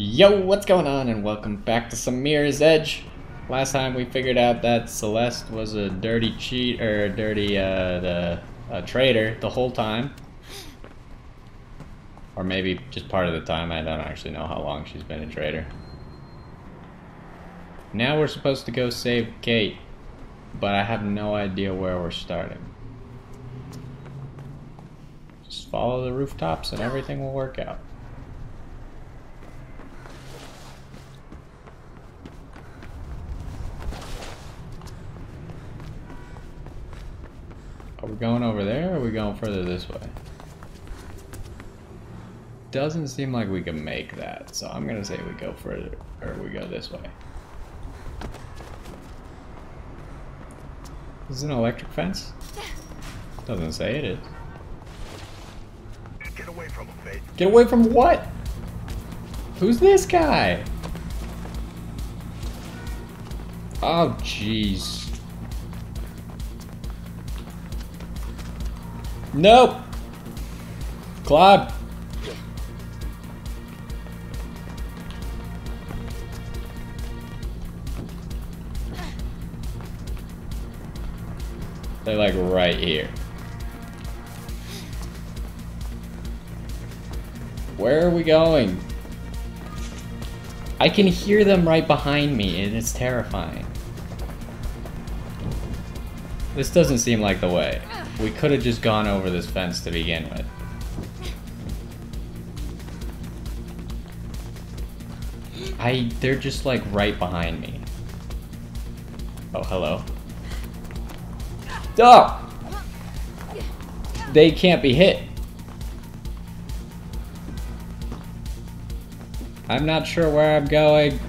Yo, what's going on, and welcome back to some Mirror's Edge. Last time we figured out that Celeste was a dirty cheat, or a dirty, traitor the whole time. Or maybe just part of the time, I don't actually know how long she's been a traitor. Now we're supposed to go save Kate, but I have no idea where we're starting. Just follow the rooftops and everything will work out. Are we going over there, or are we going further this way? Doesn't seem like we can make that, so I'm gonna say we go further, or we go this way. Is it an electric fence? Doesn't say it is. Get away from him, Faith. Get away from what? Who's this guy? Oh, jeez. Nope. Climb. They're like right here. Where are we going? I can hear them right behind me, and it's terrifying. This doesn't seem like the way. We could have just gone over this fence to begin with. They're just like right behind me. Oh, hello. Oh! They can't be hit. I'm not sure where I'm going.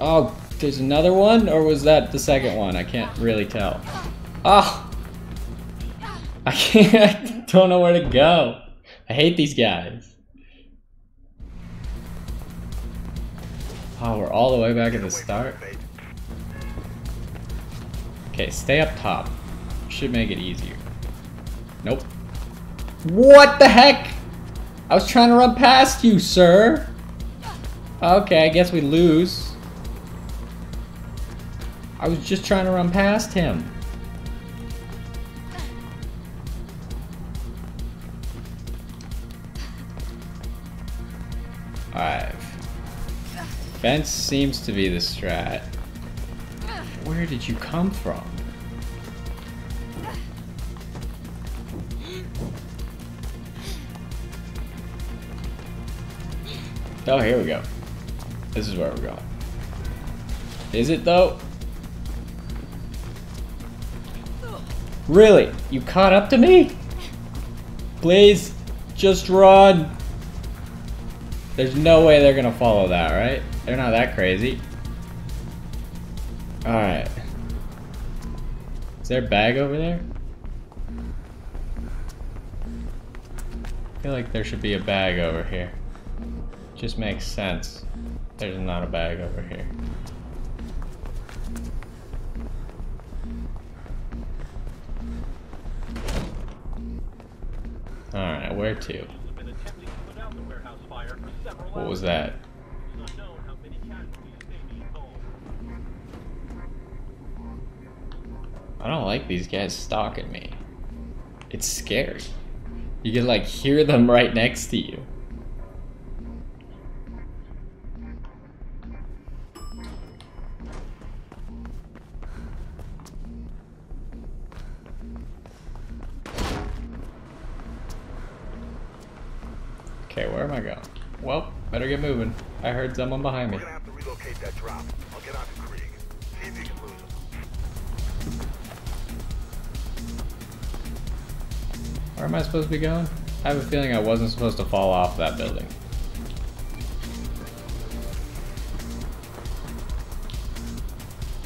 Oh, there's another one, or was that the second one? I can't really tell. Oh! I don't know where to go. I hate these guys. Oh, we're all the way back at the start. Okay, stay up top. Should make it easier. Nope. What the heck? I was trying to run past you, sir. Okay, I guess we lose. I was just trying to run past him. Alright. Fence seems to be the strat. Where did you come from? Oh, here we go. This is where we're going. Is it though? Really? You caught up to me? Please, just run. There's no way they're gonna follow that, right? They're not that crazy. Alright. Is there a bag over there? I feel like there should be a bag over here. Just makes sense. There's not a bag over here. Alright, where to? What was that? I don't like these guys stalking me. It's scary. You can like hear them right next to you. Okay, where am I going? Well, better get moving. I heard someone behind me. We're gonna have to relocate that drop. I'll get out to Krieg. See if you can lose him. Where am I supposed to be going? I have a feeling I wasn't supposed to fall off that building.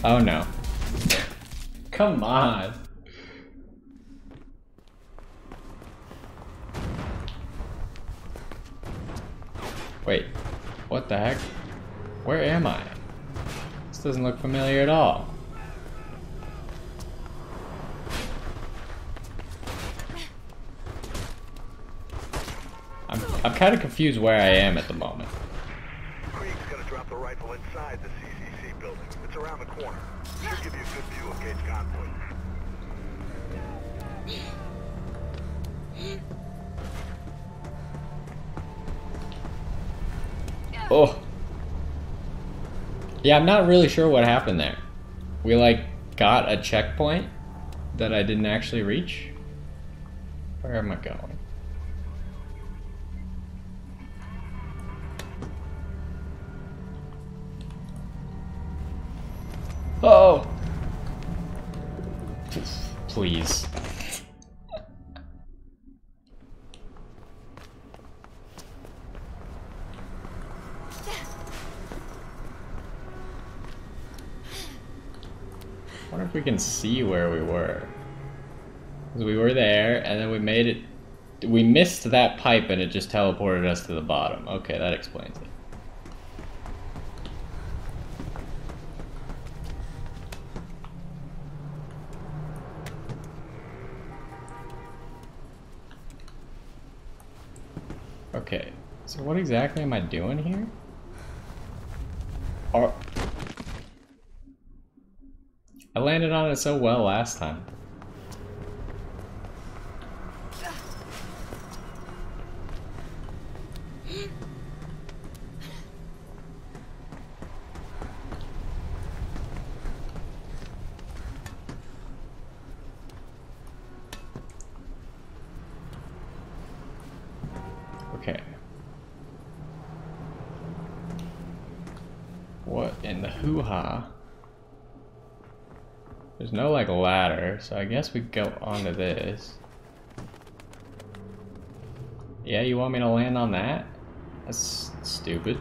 Oh no. Come on. Wait, what the heck? Where am I? This doesn't look familiar at all. I'm kind of confused where I am at the moment. Krieg's gonna drop the rifle inside the CCC building. It's around the corner. Should give you a good view of Gage's convoy. Oh. Yeah, I'm not really sure what happened there. We, like, got a checkpoint that I didn't actually reach. Where am I going? Oh! Please. I wonder if we can see where we were. Because we were there, and then we made it... We missed that pipe, and it just teleported us to the bottom. Okay, that explains it. Okay, so what exactly am I doing here? I landed on it so well last time. Okay. What in the hoo-ha? There's no, like, ladder, so I guess we go onto this. Yeah, you want me to land on that? That's stupid.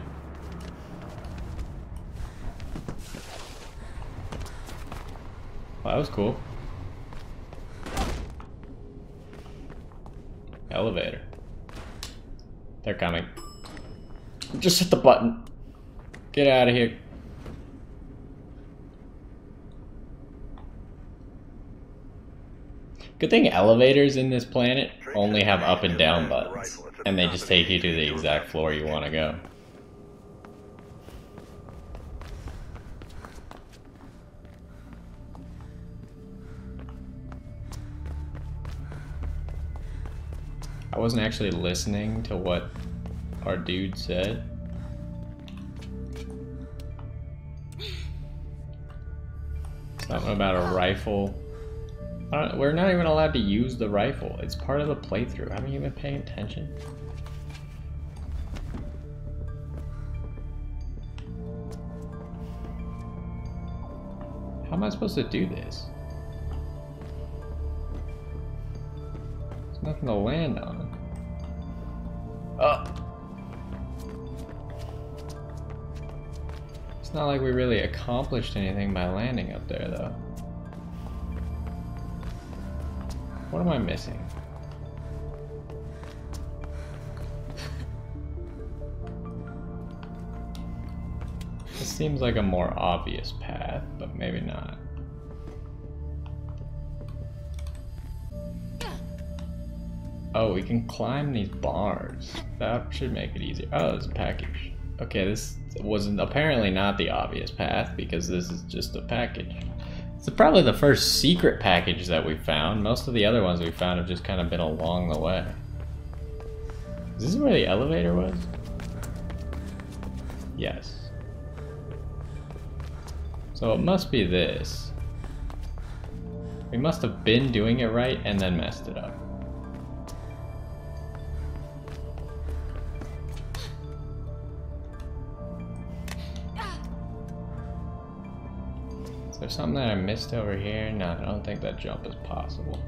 Well, that was cool. Elevator. They're coming. Just hit the button. Get out of here. Good thing elevators in this planet only have up and down buttons, and they just take you to the exact floor you want to go. I wasn't actually listening to what our dude said. Something about a rifle. We're not even allowed to use the rifle. It's part of the playthrough. Haven't you been paying attention? How am I supposed to do this? There's nothing to land on. It's not like we really accomplished anything by landing up there, though. What am I missing? This seems like a more obvious path, but maybe not. Oh, we can climb these bars. That should make it easier. Oh, there's a package. Okay, this wasn't apparently not the obvious path because this is just a package. It's probably the first secret package that we found. Most of the other ones we found have just kind of been along the way. Is this where the elevator was? Yes. So it must be this. We must have been doing it right and then messed it up. There's something that I missed over here. No, I don't think that jump is possible.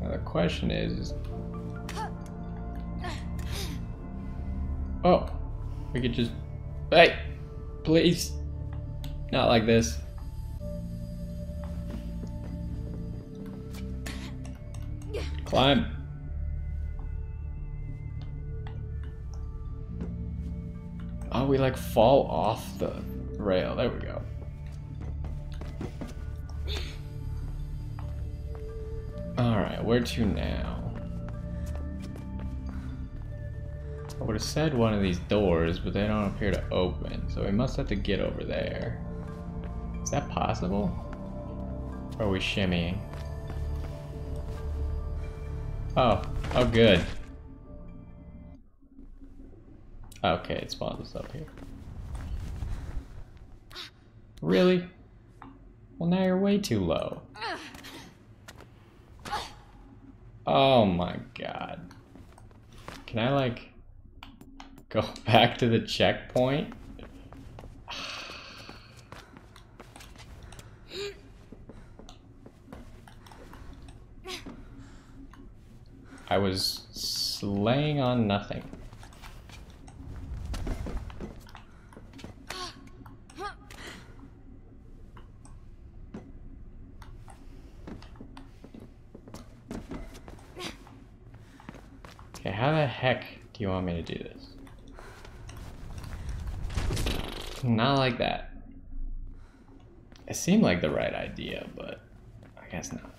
Now the question is... Oh! We could just... Hey! Please! Not like this. Climb! Oh, we like fall off the rail. There we go. Alright, where to now? I would have said one of these doors, but they don't appear to open, so we must have to get over there. Is that possible? Or are we shimmying? Oh. Oh, good. Okay, it spawns us up here. Really? Well, now you're way too low. Oh my god. Can I, like, go back to the checkpoint? I was slaying on nothing. Okay, how the heck do you want me to do this? Not like that. It seemed like the right idea, but I guess not.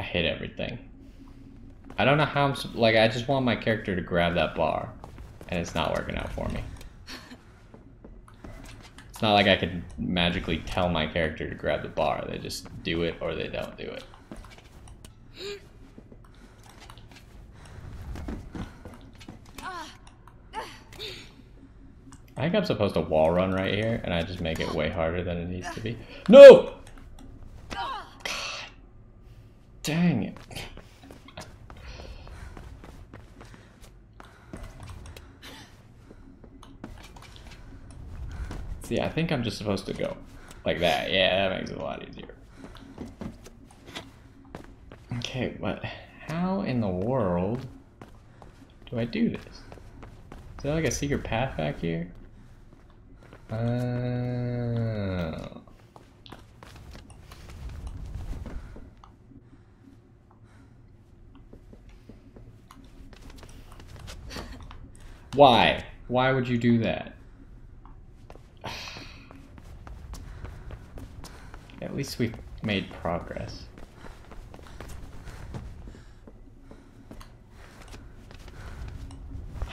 Hit everything. I don't know how I'm like, I just want my character to grab that bar and it's not working out for me. It's not like I can magically tell my character to grab the bar. They just do it or they don't do it. I think I'm supposed to wall run right here and I just make it way harder than it needs to be. No! Dang it. See, I think I'm just supposed to go like that. Yeah, that makes it a lot easier. Okay, but how in the world do I do this? Is there like a secret path back here? Why? Why would you do that? At least we've made progress.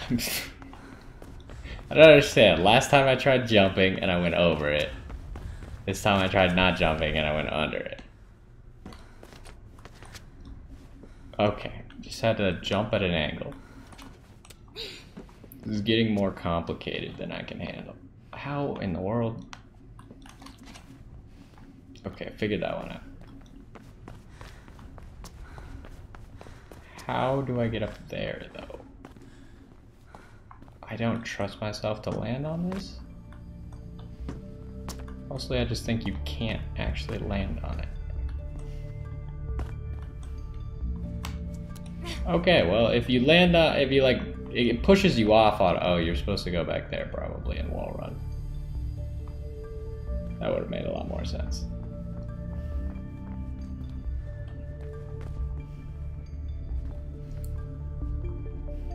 I don't understand. Last time I tried jumping and I went over it. This time I tried not jumping and I went under it. Okay, just had to jump at an angle. This is getting more complicated than I can handle. How in the world? Okay, figured that one out. How do I get up there, though? I don't trust myself to land on this. Mostly I just think you can't actually land on it. Okay, well, if you land on, if you, like, it pushes you off on, oh, you're supposed to go back there probably and wall run. That would have made a lot more sense.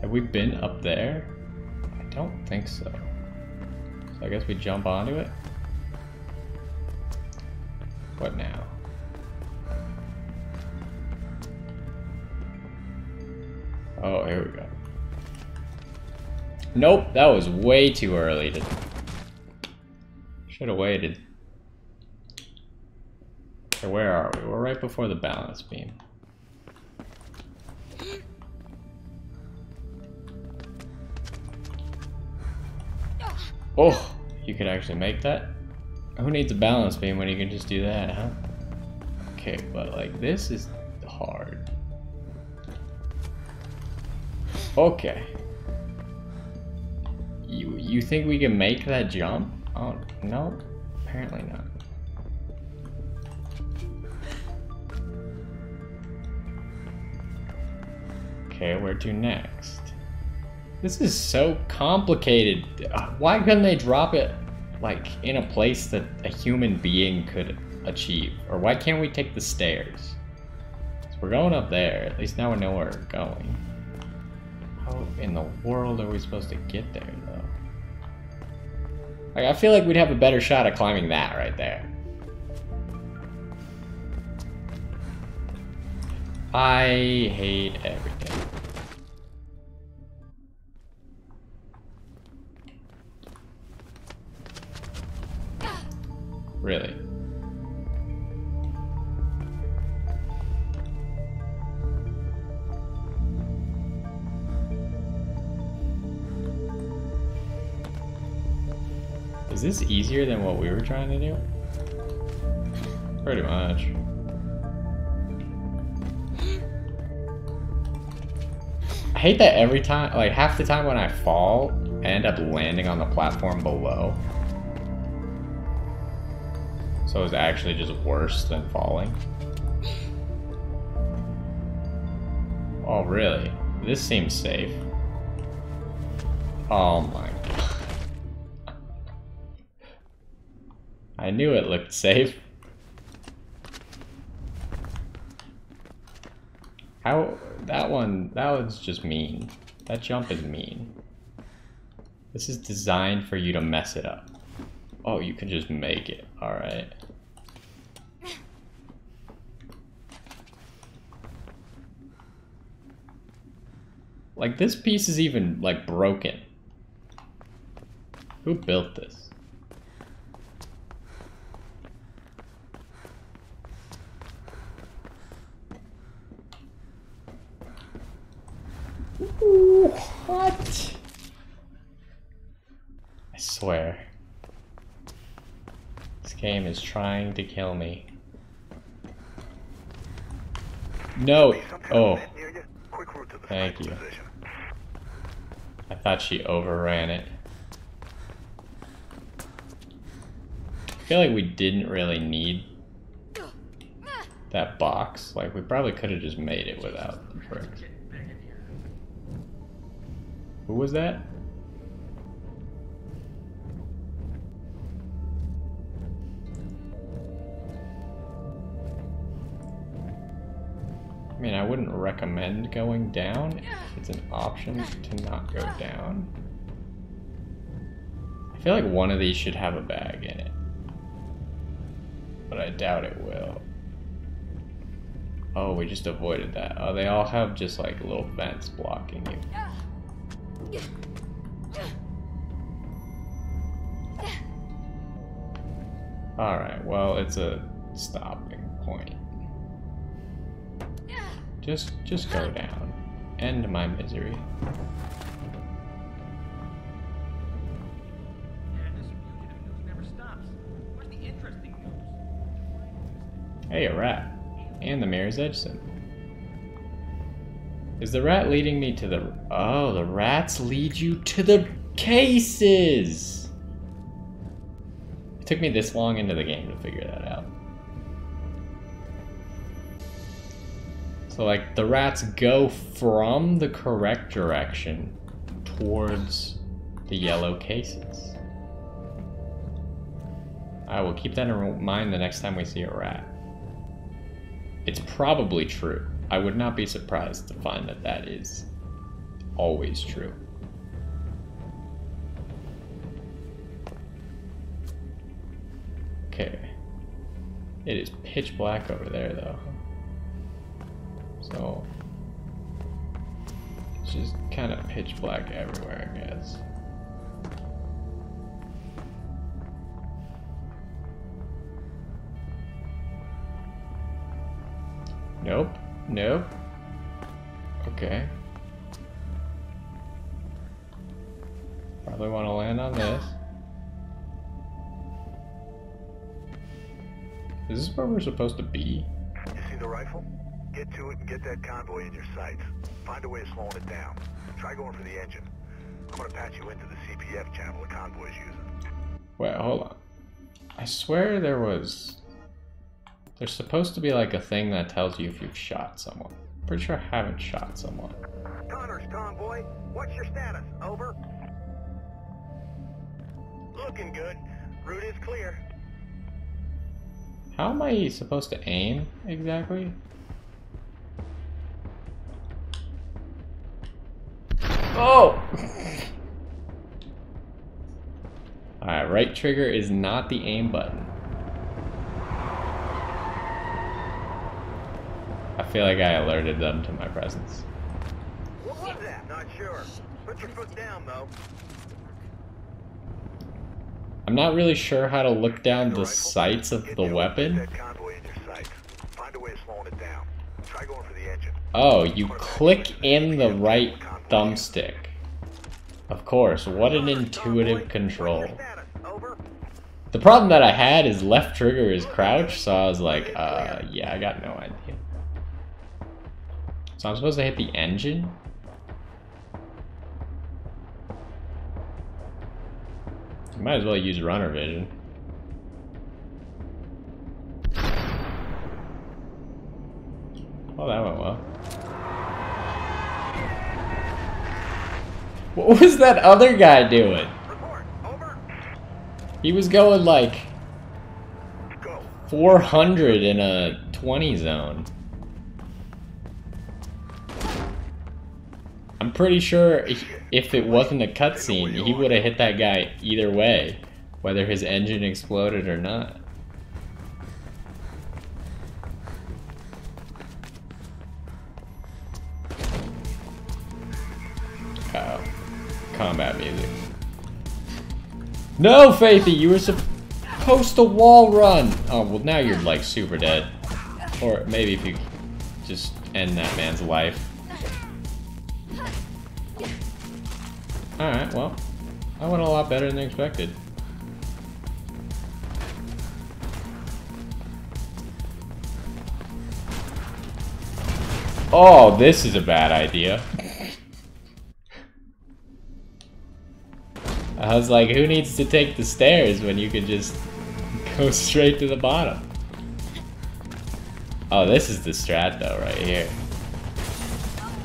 Have we been up there? I don't think so. So I guess we jump onto it. What now? Oh, here we go. Nope, that was way too early to... Should have waited. So where are we? We're right before the balance beam. Oh, you could actually make that? Who needs a balance beam when you can just do that, huh? Okay, but like this is hard. Okay. You think we can make that jump? Oh, no, apparently not. Okay, where to next? This is so complicated. Why couldn't they drop it like in a place that a human being could achieve? Or why can't we take the stairs? So we're going up there. At least now we know where we're going. How in the world are we supposed to get there, though? Like, I feel like we'd have a better shot at climbing that right there. I hate everything. Really. Is this easier than what we were trying to do? Pretty much. I hate that every time, like half the time when I fall, I end up landing on the platform below. So it's actually just worse than falling. Oh really? This seems safe. Oh my god. I knew it looked safe. How, that one's just mean. That jump is mean. This is designed for you to mess it up. Oh, you can just make it. All right. Like this piece is even like broken. Who built this? Ooh, what? I swear. This game is trying to kill me. No. Oh. Thank you. I thought she overran it. I feel like we didn't really need that box. Like we probably could have just made it without the brick. Who was that? I mean, I wouldn't recommend going down. It's an option to not go down. I feel like one of these should have a bag in it. But I doubt it will. Oh, we just avoided that. Oh, they all have just like little vents blocking you. Alright, well, it's a stopping point. Just go down. End my misery. Hey, a rat. And the Mirror's Edge symbol. Is the rat leading me to the... Oh, the rats lead you to the cases! It took me this long into the game to figure that out. So like, the rats go from the correct direction towards the yellow cases. I will keep that in mind the next time we see a rat. It's probably true. I would not be surprised to find that that is always true. Okay. It is pitch black over there though. So, it's just kind of pitch black everywhere, I guess. Nope. Nope. Okay. Probably want to land on this. Is this where we're supposed to be? You see the rifle? Get to it and get that convoy in your sights. Find a way of slowing it down. Try going for the engine. I'm gonna patch you into the CPF channel the convoy's using. Wait, hold on. I swear there was... There's supposed to be like a thing that tells you if you've shot someone. Pretty sure I haven't shot someone. Connors, convoy, what's your status? Over. Looking good. Route is clear. How am I supposed to aim exactly? Oh! Alright, right trigger is not the aim button. I feel like I alerted them to my presence. What was that? Not sure. Put your foot down, though. I'm not really sure how to look down the sights of the weapon. Oh, you click in the right thumbstick. Of course, what an intuitive control. The problem that I had is left trigger is crouch, so I was like, yeah, I got no idea. So I'm supposed to hit the engine? You might as well use runner vision. Oh, that went well. What was that other guy doing? He was going like 400 in a 20 zone. I'm pretty sure if it wasn't a cutscene, he would have hit that guy either way, whether his engine exploded or not. Uh oh. Combat music. No, Faithy, you were supposed to wall run! Oh, well now you're like super dead. Or maybe if you just end that man's life. Alright, well, I went a lot better than expected. Oh, this is a bad idea. I was like, who needs to take the stairs when you could just go straight to the bottom? Oh, this is the strat though, right here.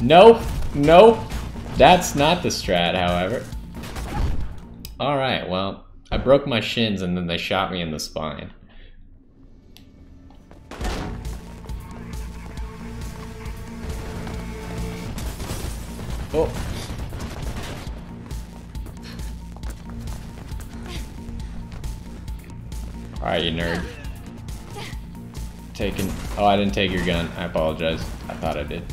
Nope, nope, that's not the strat, however. Alright, well, I broke my shins and then they shot me in the spine. Oh. Alright, you nerd. Taking. Oh, I didn't take your gun. I apologize. I thought I did.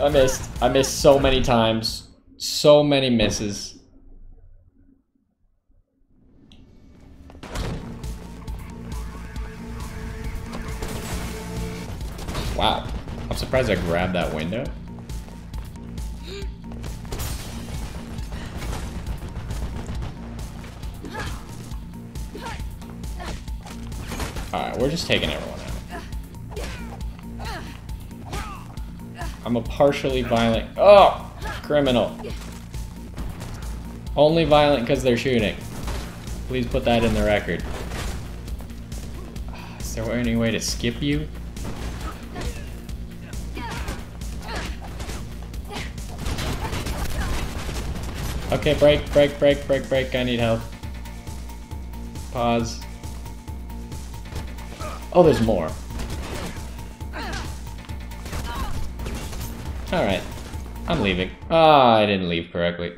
I missed. I missed so many times. So many misses. Wow. I'm surprised I grabbed that window. Alright, we're just taking everyone out. I'm a partially violent... Oh! Criminal. Only violent because they're shooting. Please put that in the record. Is there any way to skip you? Okay, break, break, break, break, break. I need help. Pause. Oh, there's more. Alright. I'm leaving. Ah, I didn't leave correctly.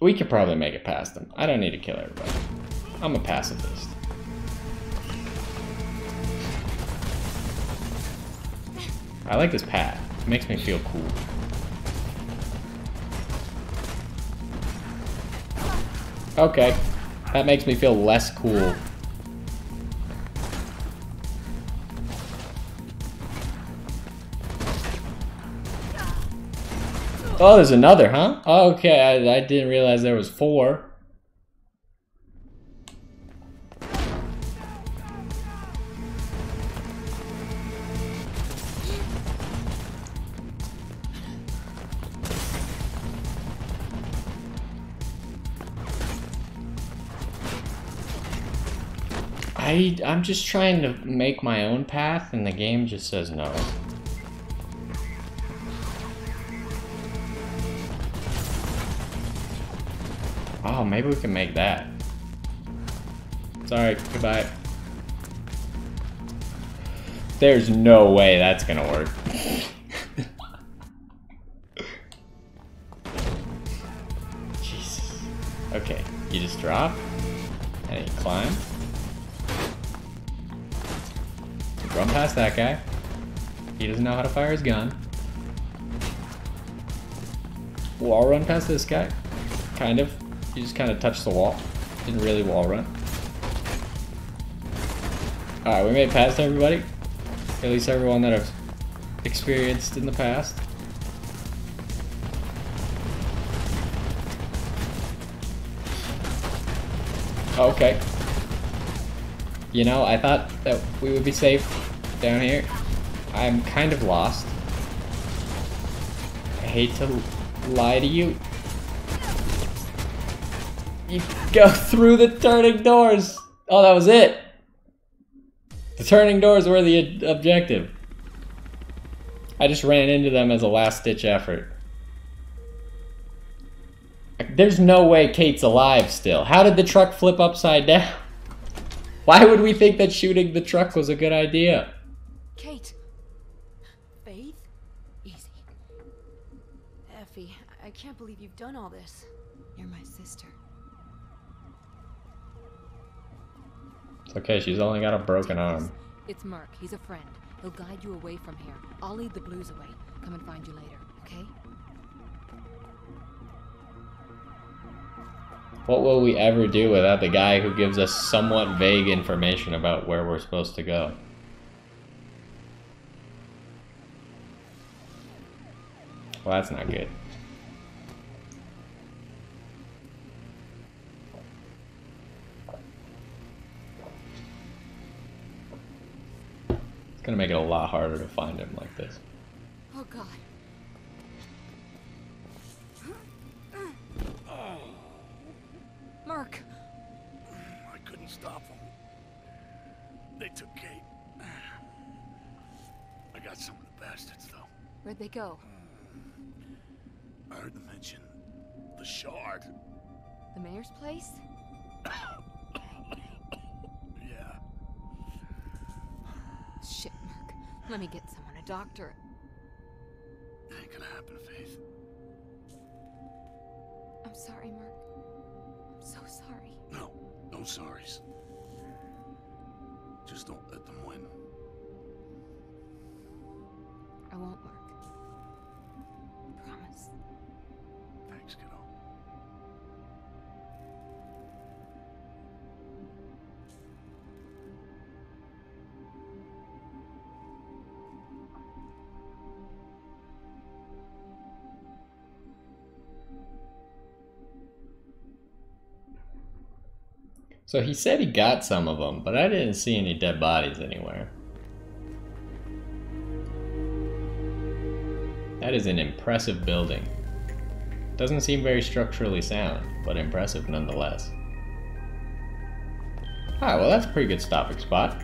We could probably make it past them. I don't need to kill everybody. I'm a pacifist. I like this path. It makes me feel cool. Okay. That makes me feel less cool. Oh, there's another, huh? Okay, I didn't realize there was four. I'm just trying to make my own path, and the game just says no. Oh, maybe we can make that. Sorry, goodbye. There's no way that's gonna work. Jesus. Okay, You just drop and you climb. You run past that guy. He doesn't know how to fire his gun. Wall run past this guy. Kind of. You just kind of touch the wall. Didn't really wall run. Alright, we made it past everybody. At least everyone that I've experienced in the past. Okay. You know, I thought that we would be safe down here. I'm kind of lost. I hate to lie to you. You go through the turning doors. Oh, that was it. The turning doors were the objective. I just ran into them as a last-ditch effort. There's no way Kate's alive still. How did the truck flip upside down? Why would we think that shooting the truck was a good idea? Kate. Faith? Easy. Effie, I can't believe you've done all this. You're my sister. It's okay, she's only got a broken arm. It's Mark. He's a friend. He'll guide you away from here. I'll lead the blues away. Come and find you later, okay? What will we ever do without the guy who gives us somewhat vague information about where we're supposed to go? Well, that's not good. It's gonna make it a lot harder to find him like this. Oh God. Mark. I couldn't stop them. They took Kate. I got some of the bastards though. Where'd they go? I heard them mention the Shard. The mayor's place? Yeah. Shit, Mark. Let me get someone, a doctor. Ain't gonna happen, Faith. I'm sorry, Mark. I'm so sorry. No, no sorries. Just don't let them win. I won't, Mark. Promise. Thanks, kiddo. So he said he got some of them, but I didn't see any dead bodies anywhere. That is an impressive building. Doesn't seem very structurally sound, but impressive nonetheless. Ah, well that's a pretty good stopping spot.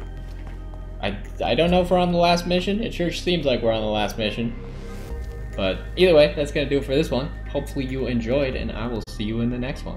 I don't know if we're on the last mission. It sure seems like we're on the last mission. But either way, that's gonna do it for this one. Hopefully you enjoyed, and I will see you in the next one.